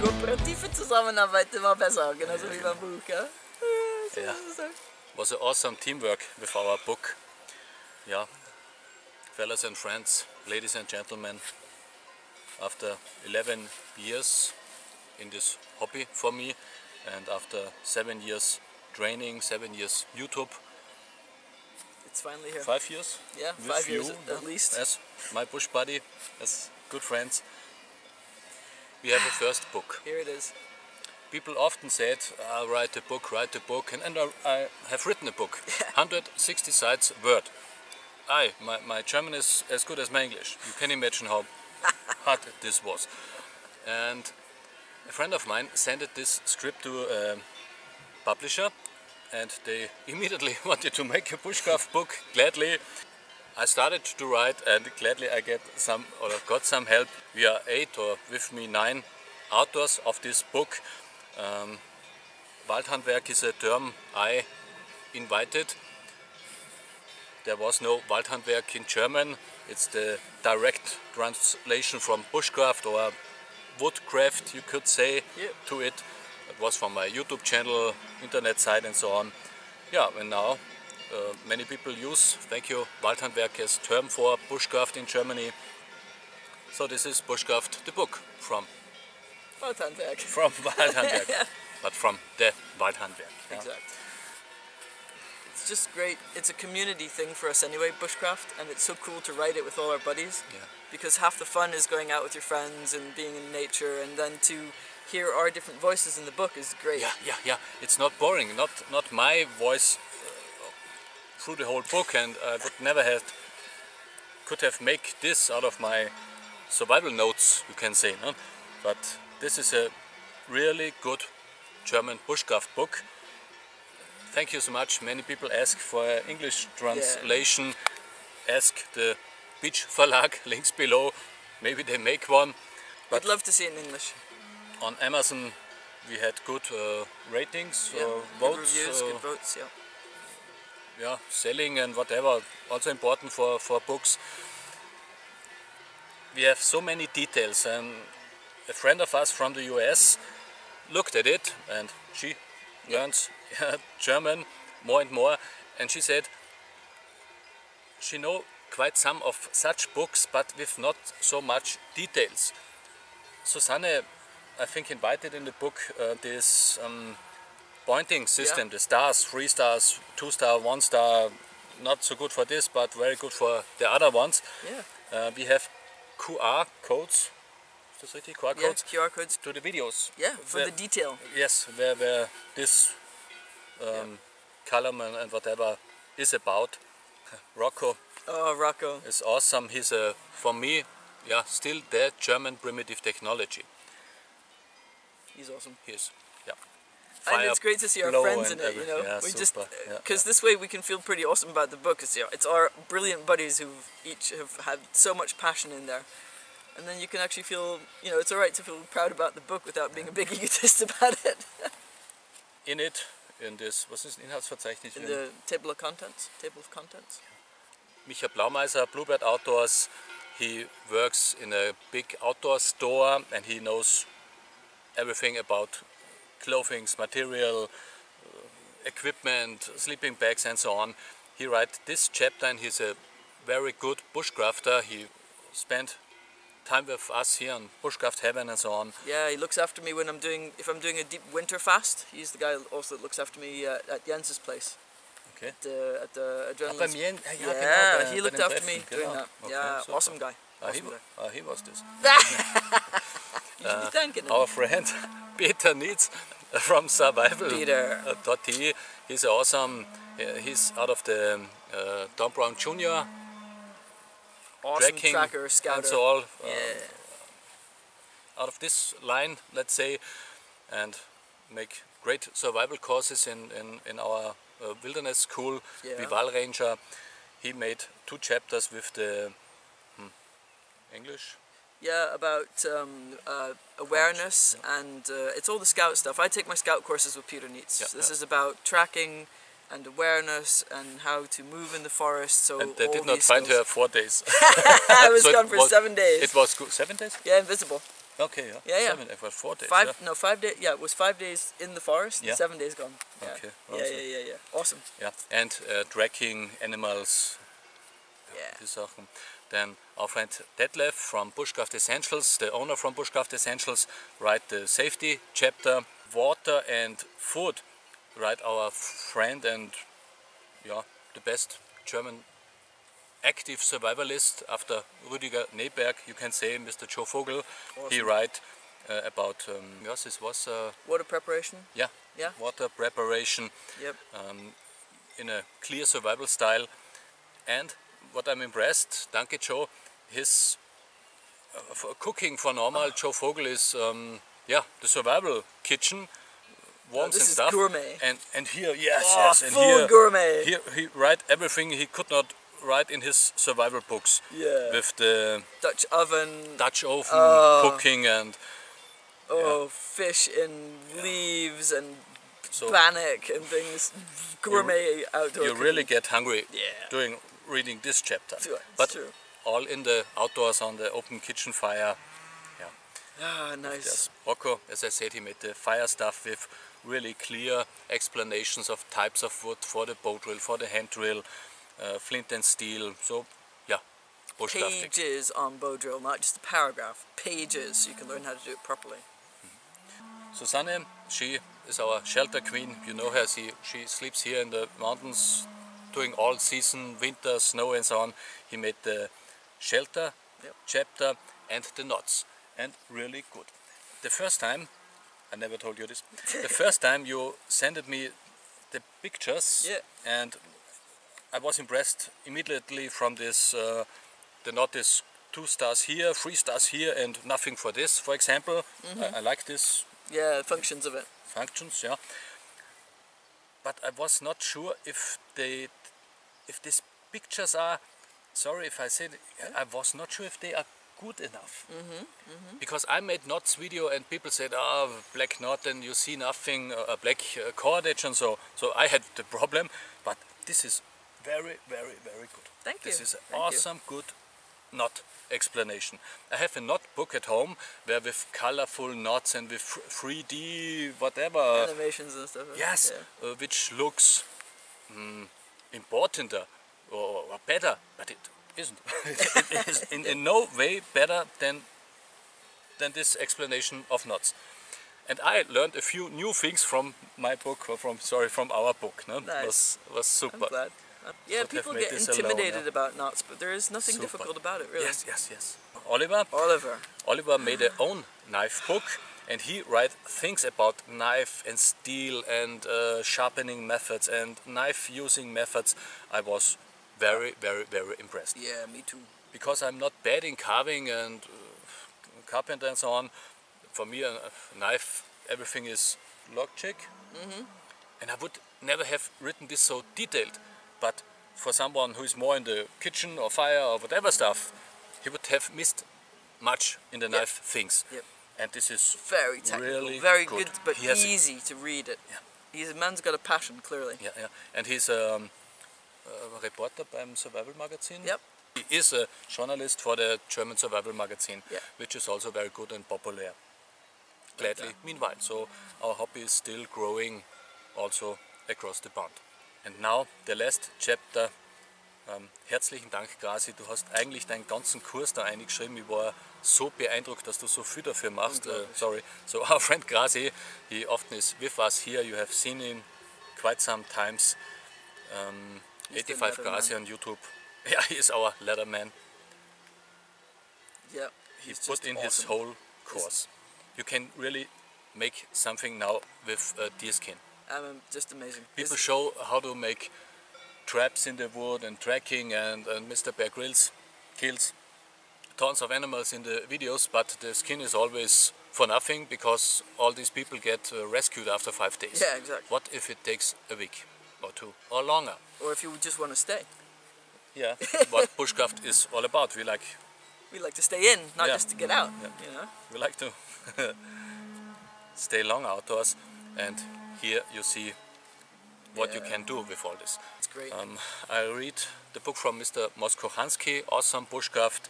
Kooperative Zusammenarbeit war besser, genauso wie beim Buch. Ja? Ja. Was an awesome teamwork with our book. Yeah. Fellas and friends, ladies and gentlemen, after 11 years in this hobby for me and after 7 years training, 7 years YouTube. It's finally here. 5 years? Yeah, with 5 years you, at least. As my bush buddy, as good friends. We have a first book. Here it is. People often said, write a book, and I have written a book, 160 sites word. My German is as good as my English. You can imagine how hard this was. And a friend of mine sent this script to a publisher, and they immediately wanted to make a bushcraft book, gladly. I started to write, and gladly I got some help. We are 8, or with me 9 authors of this book. Waldhandwerk is a term I invented. There was no Waldhandwerk in German. It's the direct translation from bushcraft or woodcraft, you could say, to it. It was from my YouTube channel, internet site, and so on. Yeah, and now many people use, thank you, Waldhandwerk as term for bushcraft in Germany. So this is Bushcraft, the book from Waldhandwerk. From Waldhandwerk, yeah. But from the Waldhandwerk. Yeah. Exactly. It's just great. It's a community thing for us anyway, bushcraft, and it's so cool to write it with all our buddies. Yeah. Because half the fun is going out with your friends and being in nature, and then to hear our different voices in the book is great. Yeah, yeah, yeah. It's not boring. Not my voice through the whole book, and I would never could have made this out of my survival notes, you can say, no? But this is a really good German bushcraft book. Thank you so much. Many people ask for an English translation. Yeah. Ask the Beach Verlag, links below. Maybe they make one. But I'd love to see it in English. On Amazon we had good ratings, yeah, votes, good reviews, good votes, yeah. Yeah, selling and whatever, also important for books. We have so many details, and a friend of us from the US looked at it, and she learns German more and more, and she said she knows quite some of such books, but with not so much details. Susanne, I think, invited in the book this pointing system, the stars, 3 stars, 2 star, 1 star, not so good for this, but very good for the other ones. Yeah. We have QR codes. QR codes to the videos. Yeah, for the detail. Yes, where this column and whatever is about. Rocco. Oh, Rocco. It's awesome. He's for me, yeah, still the German primitive technology. He's awesome. He is. Yeah. Fire, and it's great to see our friends in it, you know. Yeah, we super. This way we can feel pretty awesome about the book. It's our brilliant buddies who each have had so much passion in there. And then you can actually feel, you know, it's alright to feel proud about the book without being a big egotist about it. In it, in this, was ist Inhaltsverzeichnis? In the table of contents. Table of contents. Michael Blaumeiser, Bluebird Outdoors, he works in a big outdoor store, and he knows everything about clothing, material, equipment, sleeping bags, and so on. He writes this chapter, and he's a very good bushcrafter. He spent time with us here on Bushcraft Heaven and so on. Yeah, he looks after me when I'm doing, if I'm doing a deep winter fast. He's the guy also that looks after me at Jens's place. Okay. At the adrenaline. Yeah, he looked after me doing that. Okay, yeah, super. Awesome guy. Awesome he was this. You should be thanking him. Our friend Peter Nietz from Survival.de. He's awesome. He's out of the Tom Brown Jr. Awesome tracking tracker, scouter, and so all out of this line, let's say, and make great survival courses in our wilderness school, Vivalranger. He made 2 chapters with the English. Yeah, about awareness and it's all the scout stuff. I take my scout courses with Peter Nietz. Yeah, so this is about tracking, and awareness and how to move in the forest. So and they did not find her 4 days. I was gone for 7 days. It was 7 days? Yeah, invisible. Okay, yeah. Yeah, yeah. It was 4 days. No, 5 days. Yeah, it was 5 days in the forest. Yeah. And 7 days gone. Yeah. Okay. Awesome. Yeah, yeah, yeah, yeah. Awesome. Yeah, and tracking animals. Yeah. These Sachen. Then our friend Detlef from Bushcraft Essentials, the owner from Bushcraft Essentials, write the safety chapter, water and food. Right, our friend and yeah, the best German active survivalist after Rüdiger Neberg, you can say, Mr. Joe Vogel. Awesome. He write about yes, this was water preparation. Yeah, yeah, water preparation. Yep. In a clear survival style, and what I'm impressed. Danke, Joe. His for cooking for normal. Oh. Joe Vogel is yeah, the survival kitchen. Warms no, this and is stuff. Gourmet. And here, yes, oh, yes, and full here, gourmet. Here he write everything he could not write in his survival books. Yeah. With the Dutch oven cooking and yeah. Fish in leaves and so bannock and things. Gourmet outdoor. You really get hungry. Yeah. Doing reading this chapter. Sure, but true. All in the outdoors on the open kitchen fire. Yeah. Ah, nice. Rocco, as I said, he made the fire stuff with really clear explanations of types of wood for the bow drill, for the hand drill, flint and steel. So, yeah, bushcrafting. Pages on bow drill, not just a paragraph. Pages, so you can learn how to do it properly. Mm-hmm. Susanne, she is our shelter queen. You know her. She sleeps here in the mountains, doing all season, winter, snow, and so on. He made the shelter chapter and the knots, and really good. The first time. I never told you this. The first time you sent me the pictures, yeah, and I was impressed immediately from this. The knot is 2 stars here, 3 stars here, and nothing for this, for example. Mm-hmm. I like this. Yeah, functions of it. Functions, yeah. But I was not sure if these pictures are. Sorry if I said I was not sure if they are good enough. Mm-hmm, mm-hmm. Because I made knots video and people said, "Ah, oh, black knot and you see nothing, black cordage and so." So I had the problem, but this is very, very, very good. Thank you. This is an awesome, good knot explanation. I have a knot book at home where with colorful knots and with 3D whatever animations and stuff. Yes, yeah. Which looks importanter or better, but it isn't. It is in no way better than this explanation of knots. And I learned a few new things from my book, or from our book. No? Nice. It was super. I'm glad. Yeah, people get intimidated about knots, but there is nothing difficult about it, really. Yes, yes, yes. Oliver made their own knife book, and he write things about knife and steel and sharpening methods and knife using methods. I was very, very, very impressed. Yeah, me too. Because I'm not bad in carving and carpenter and so on. For me, a knife, everything is logic. Mm-hmm. And I would never have written this so detailed. But for someone who is more in the kitchen or fire or whatever stuff, he would have missed much in the knife things. Yep. And this is very technical, really very good, but easy to read it. Yeah. He's a man's got a passion, clearly. Yeah, yeah. And he's reporter beim Survival Magazine. Yep. He is a journalist for the German Survival Magazine, which is also very good and popular. Gladly, meanwhile. So our hobby is still growing also across the pond. And now the last chapter. Herzlichen Dank, Grasi. Du hast eigentlich deinen ganzen Kurs da eingeschrieben. Ich war so beeindruckt, dass du so viel dafür machst. Sorry. So our friend Grasi, he often is with us here. You have seen him quite some times. 85 Grasi on YouTube. Yeah, he is our Leatherman. Yeah, he put in his whole course. You can really make something now with deer skin. Just amazing. People show how to make traps in the wood and tracking, and Mr. Bear Grylls kills tons of animals in the videos, but the skin is always for nothing because all these people get rescued after 5 days. Yeah, exactly. What if it takes a week? Or 2 or longer, or if you just want to stay. Yeah, what bushcraft is all about. We like to stay in, not just to get out. Yeah. You know, we like to stay long outdoors. And here you see what you can do with all this. It's great. I read the book from Mr. Moskohansky, awesome bushcraft.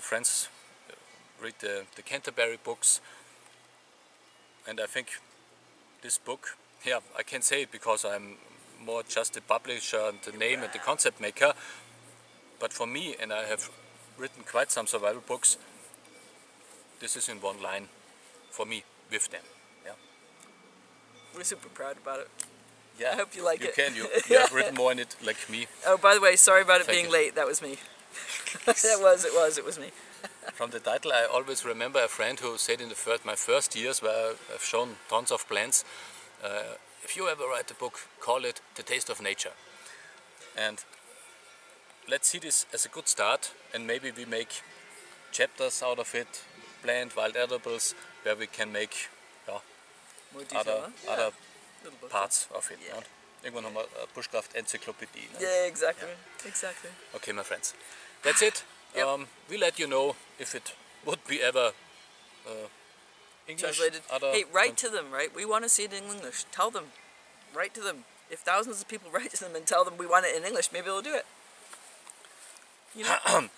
Friends read the Canterbury books, and I think this book, yeah, I can say it because I'm more just the publisher and the name and the concept maker, but for me, and I have written quite some survival books, this is in one line for me with them. Yeah, we're super proud about it. Yeah, I hope you like it. You have written more in it like me. Oh, by the way, sorry about it being late. That was me. It was me. From the title, I always remember a friend who said in my first years, where I've shown tons of plants, if you ever write a book, call it The Taste of Nature. And let's see this as a good start, and maybe we make chapters out of it, plant, wild edibles, where we can make other parts of it. Yeah. Right? Irgendwann haben wir eine Bushcraft-Enzyklopädie. Ne? Yeah, exactly. Yeah, exactly. Okay, my friends, that's it. Yep. We let you know if it would be ever English. Hey, write to them, right? We want to see it in English. Tell them. Write to them. If thousands of people write to them and tell them we want it in English, maybe they'll do it. You know?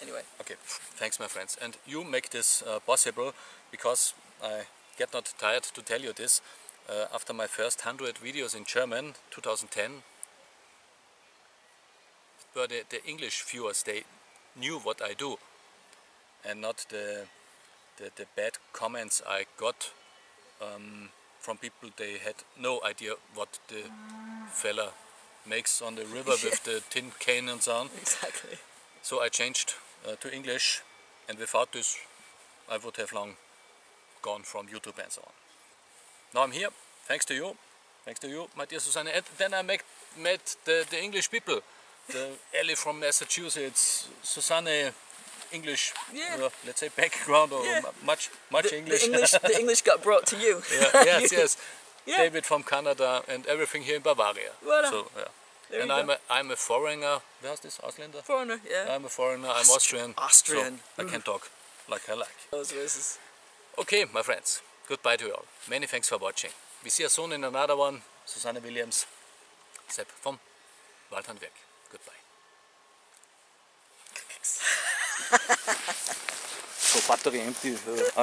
Anyway. Okay, thanks, my friends. And you make this possible, because I get not tired to tell you this. After my first 100 videos in German, 2010, where the English viewers, they knew what I do, and not the bad comments I got from people. They had no idea what the fella makes on the river with the tin can and so on. Exactly. So I changed to English, and without this, I would have long gone from YouTube and so on. Now I'm here, thanks to you, my dear Susanne. And then I met the English people, the Ellie from Massachusetts, Susanne, English, let's say background, or much English. The English got brought to you. Yeah, yes. Yeah. David from Canada and everything here in Bavaria. Voilà. So, yeah. And I'm a foreigner. Where's this? Ausländer? Foreigner, yeah. I'm a foreigner, I'm Austrian. Austrian. So I can talk like I like. Those verses. Okay, my friends. Goodbye to you all. Many thanks for watching. We see you soon in another one. Susanne Williams, Sepp from Waldhandwerk. Goodbye. So, Batterie empty,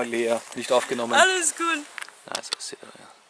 leer, nicht aufgenommen. Alles cool. Also,